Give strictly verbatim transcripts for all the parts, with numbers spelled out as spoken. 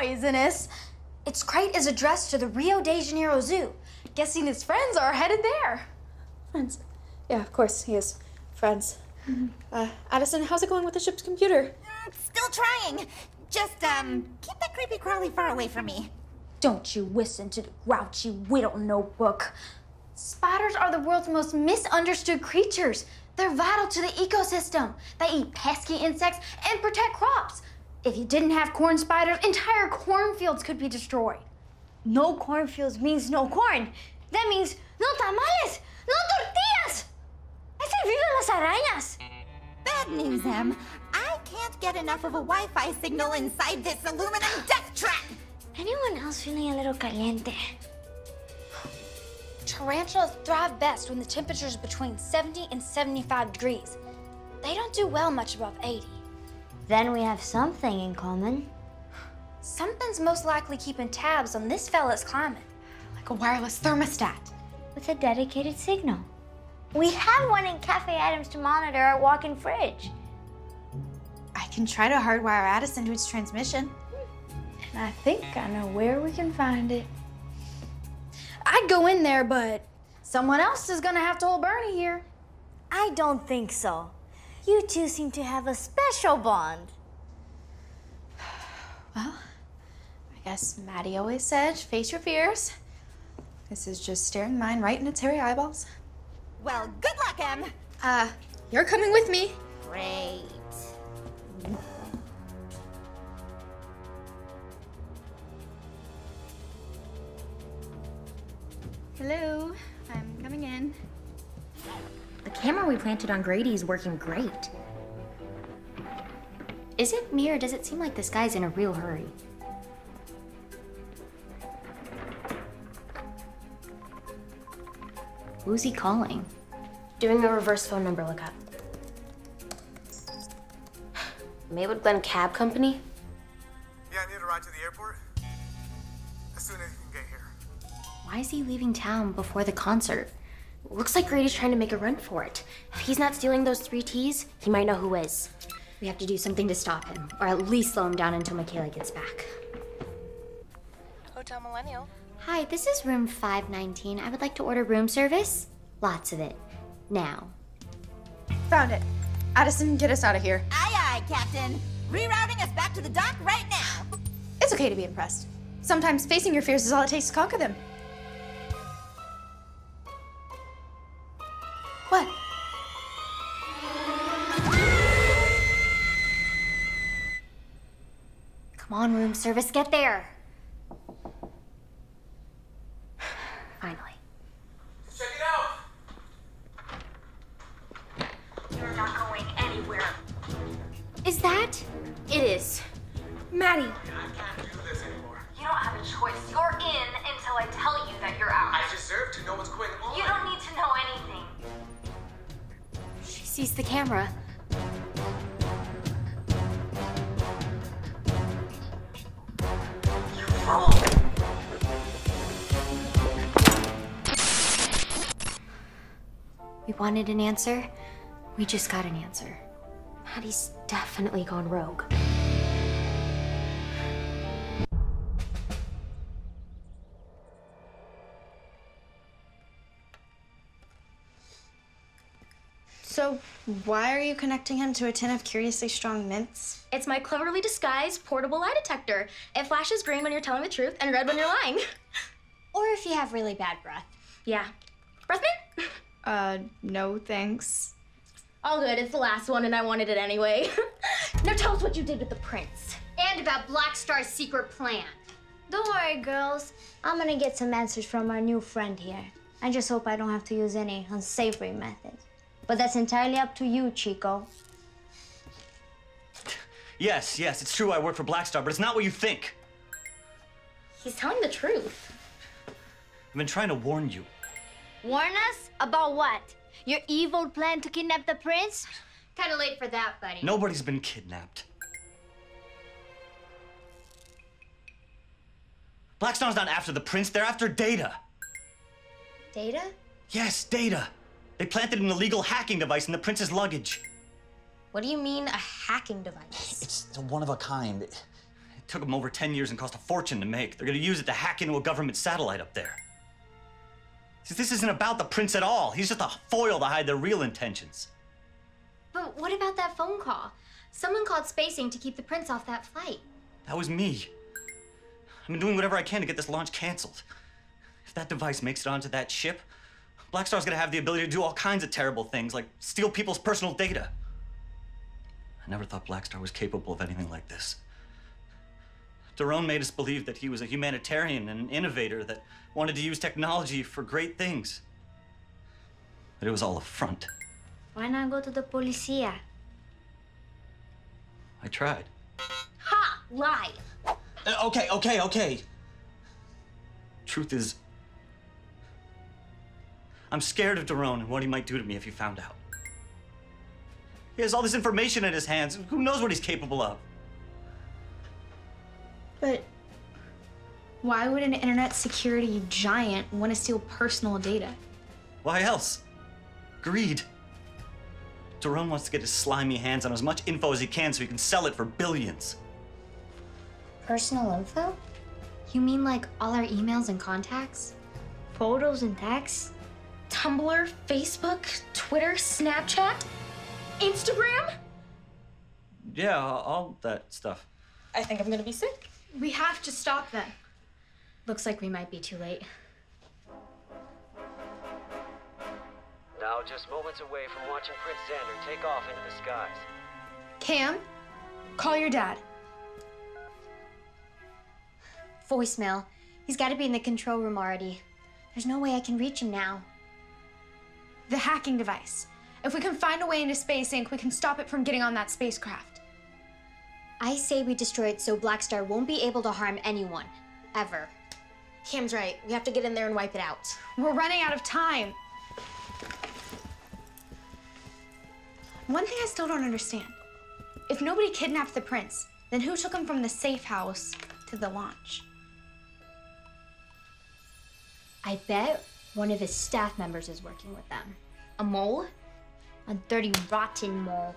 poisonous. Its crate is addressed to the Rio de Janeiro Zoo. Guessing his friends are headed there. Friends? Yeah, of course, he is. Friends. Mm-hmm. Uh, Addison, how's it going with the ship's computer? Mm, still trying. Just, um, keep that creepy crawly far away from me. Don't you listen to the grouchy widow notebook. Spiders are the world's most misunderstood creatures. They're vital to the ecosystem. They eat pesky insects and protect crops. If you didn't have corn spiders, entire cornfields could be destroyed. No cornfields means no corn. That means no tamales, no tortillas. I say viva las arañas. Bad news, Em. I can't get enough of a Wi-Fi signal inside this aluminum death trap. Anyone else feeling a little caliente? Tarantulas thrive best when the temperature is between seventy and seventy-five degrees. They don't do well much above eighty. Then we have something in common. Something's most likely keeping tabs on this fella's climate. Like a wireless thermostat. With a dedicated signal. We have one in Cafe Adams to monitor our walk-in fridge. I can try to hardwire Addison to its transmission. And I think I know where we can find it. I'd go in there, but someone else is gonna have to hold Bernie here. I don't think so. You two seem to have a special bond. Well, I guess Maddie always said, face your fears. This is just staring mine right in its hairy eyeballs. Well, good luck, Em. Uh, you're coming with me. Great. Hello, I'm coming in. The camera we planted on Grady is working great. Is it me or does it seem like this guy's in a real hurry? Who's he calling? Doing a reverse phone number lookup. Maywood Glen Cab Company? Yeah, I need a ride to the airport. As soon as you can get here. Why is he leaving town before the concert? Looks like Grady's trying to make a run for it. If he's not stealing those three T's, he might know who is. We have to do something to stop him, or at least slow him down until McKeyla gets back. Hotel Millennial. Hi, this is room five nineteen. I would like to order room service. Lots of it. Now. Found it. Addison, get us out of here. Aye, aye, Captain. Rerouting us back to the dock right now. It's okay to be impressed. Sometimes facing your fears is all it takes to conquer them. What? Come on, room service, get there. Finally. Check it out. You're not going anywhere. Is that? It is. Maddie. I can't do this anymore. You don't have a choice. You're in until I tell you that you're out. I deserve to know what's going on. You don't need to know anything. Sees the camera. You fool! We wanted an answer. We just got an answer. Maddie's definitely gone rogue. So, why are you connecting him to a tin of curiously strong mints? It's my cleverly disguised portable lie detector. It flashes green when you're telling the truth and red when you're lying. Or if you have really bad breath. Yeah. Breath mint? Uh, no thanks. All good, it's the last one and I wanted it anyway. Now tell us what you did with the prince. And about Blackstar's secret plan. Don't worry, girls. I'm gonna get some answers from our new friend here. I just hope I don't have to use any unsavory methods. But that's entirely up to you, Chico. Yes, yes, it's true I work for Blackstar, but it's not what you think. He's telling the truth. I've been trying to warn you. Warn us? About what? Your evil plan to kidnap the prince? Kinda late for that, buddy. Nobody's been kidnapped. Blackstar's not after the prince, they're after Data. Data? Yes, Data. They planted an illegal hacking device in the prince's luggage. What do you mean, a hacking device? It's a one of a kind. It Took them over ten years and cost a fortune to make. They're gonna use it to hack into a government satellite up there. See, this isn't about the prince at all. He's just a foil to hide their real intentions. But what about that phone call? Someone called Space Incorporated to keep the prince off that flight. That was me. I've been doing whatever I can to get this launch canceled. If that device makes it onto that ship, Blackstar's gonna have the ability to do all kinds of terrible things, like steal people's personal data. I never thought Blackstar was capable of anything like this. Darone made us believe that he was a humanitarian and an innovator that wanted to use technology for great things. But it was all a front. Why not go to the policia? I tried. Ha! Lie! Uh, okay, okay, okay. Truth is, I'm scared of Darone and what he might do to me if he found out. He has all this information in his hands. Who knows what he's capable of? But why would an internet security giant want to steal personal data? Why else? Greed. Darone wants to get his slimy hands on as much info as he can so he can sell it for billions. Personal info? You mean like all our emails and contacts? Photos and texts? Tumblr, Facebook, Twitter, Snapchat, Instagram? Yeah, all that stuff. I think I'm gonna be sick. We have to stop them. Looks like we might be too late. Now just moments away from watching Prince Xander take off into the skies. Cam, call your dad. Voicemail. He's gotta be in the control room already. There's no way I can reach him now. The hacking device. If we can find a way into Space Incorporated, we can stop it from getting on that spacecraft. I say we destroy it so Blackstar won't be able to harm anyone, ever. Cam's right, we have to get in there and wipe it out. We're running out of time. One thing I still don't understand. If nobody kidnapped the prince, then who took him from the safe house to the launch? I bet one of his staff members is working with them. A mole? A dirty, rotten mole.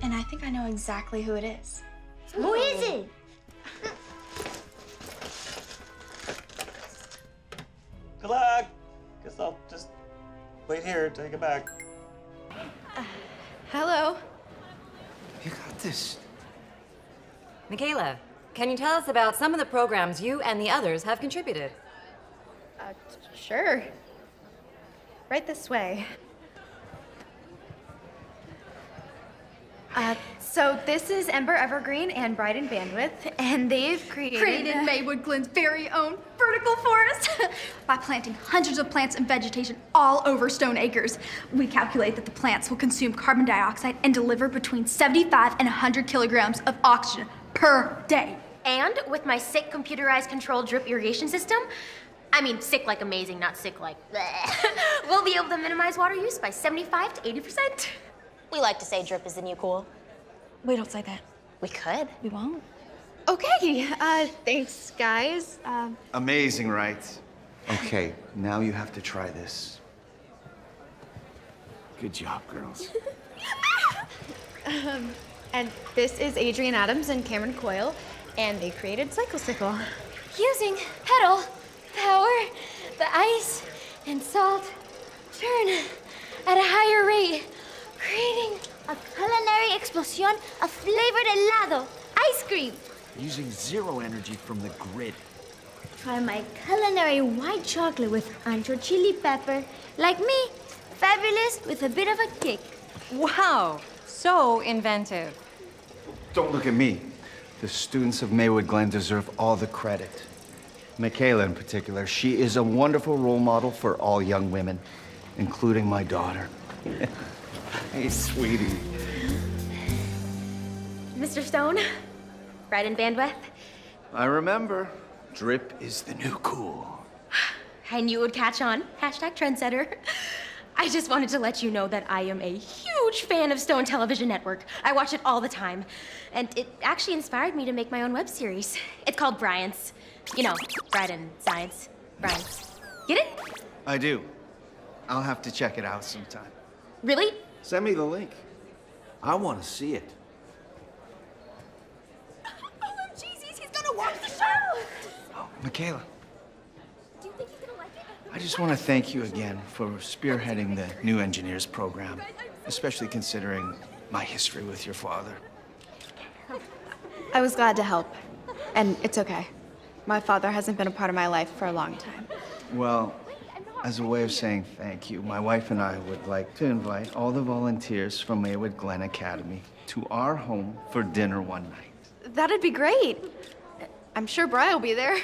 And I think I know exactly who it is. Ooh. Who is it? Good luck. Guess I'll just wait here, take it back. Uh, hello. You got this. McKeyla, can you tell us about some of the programs you and the others have contributed? Uh, sure. Right this way. Uh, so this is Ember Evergreen and Brighton Bandwidth, and they've created... Created uh, Maywood Glen's very own vertical forest by planting hundreds of plants and vegetation all over Stone Acres. We calculate that the plants will consume carbon dioxide and deliver between seventy-five and one hundred kilograms of oxygen per day. And with my sick computerized controlled drip irrigation system, I mean sick like amazing, not sick like bleh, we'll be able to minimize water use by seventy-five to eighty percent. We like to say drip is the new cool. We don't say that. We could. We won't. Okay, uh, thanks, guys. Um, Amazing, right? Okay, now you have to try this. Good job, girls. um, and this is Adrienne Attoms and Cameron Coyle, and they created Cycle-Sickle. Using pedal, power, the ice, and salt, churn at a higher rate. Creating a culinary explosion of flavored helado, ice cream. Using zero energy from the grid. Try my culinary white chocolate with ancho chili pepper. Like me, fabulous with a bit of a kick. Wow, so inventive. Don't look at me. The students of Maywood Glen deserve all the credit. McKeyla in particular, she is a wonderful role model for all young women, including my daughter. Hey, sweetie. Mister Stone, Brighton Bandwidth. I remember. Drip is the new cool. I knew it would catch on. Hashtag trendsetter. I just wanted to let you know that I am a huge fan of Stone Television Network. I watch it all the time. And it actually inspired me to make my own web series. It's called Brian's. You know, Brighton Science. Brian's. Get it? I do. I'll have to check it out sometime. Really? Send me the link. I want to see it. McKeyla. Do you think you're gonna like it? I just want to thank you again for spearheading the new engineers program, especially considering my history with your father. I was glad to help, and it's okay. My father hasn't been a part of my life for a long time. Well, as a way of saying thank you, my wife and I would like to invite all the volunteers from Maywood Glen Academy to our home for dinner one night. That'd be great. I'm sure Bri will be there.